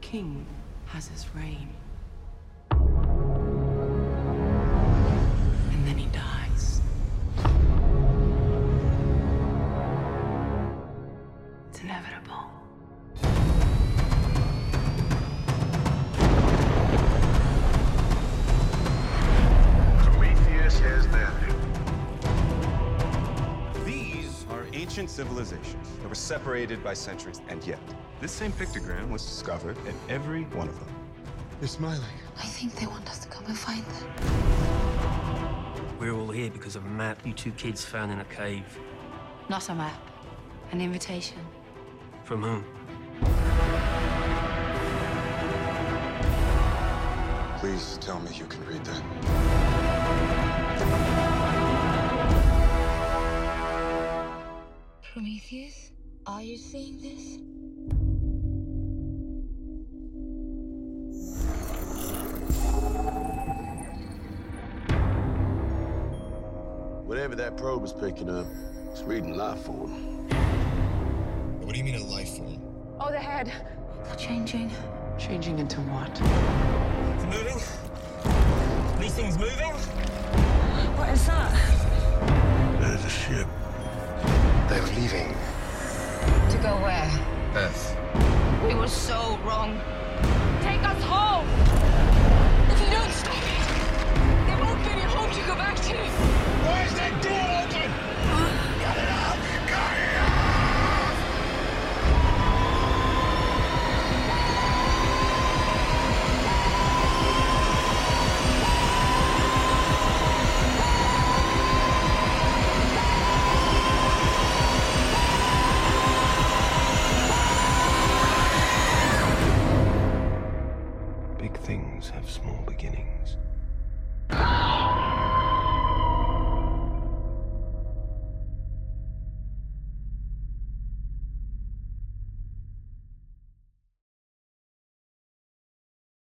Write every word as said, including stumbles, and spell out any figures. king has his reign. And then he dies. It's inevitable. Prometheus has landed. These are ancient civilizations that were separated by centuries, and yet this same pictogram was discovered in every one of them. They're smiling. I think they want us to come and find them. We're all here because of a map you two kids found in a cave. Not a map. An invitation. From whom? Please tell me you can read that. Prometheus, are you seeing this? Whatever that probe is picking up, it's reading life form. What do you mean a life form? Oh, the head. They're changing. Changing into what? It's moving. These things moving. What is that? There's a ship. They're leaving. To go where? Earth. We were so wrong. Take us home! If you don't stop it, there won't be any home to go back to. Where's that door open? Cut it off! Cut it off! Big things have small beginnings.